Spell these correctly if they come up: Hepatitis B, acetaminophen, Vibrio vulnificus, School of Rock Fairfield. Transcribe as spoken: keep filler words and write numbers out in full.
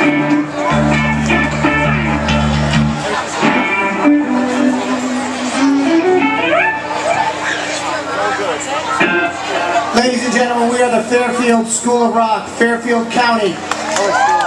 Ladies and gentlemen, we are the Fairfield School of Rock, Fairfield County.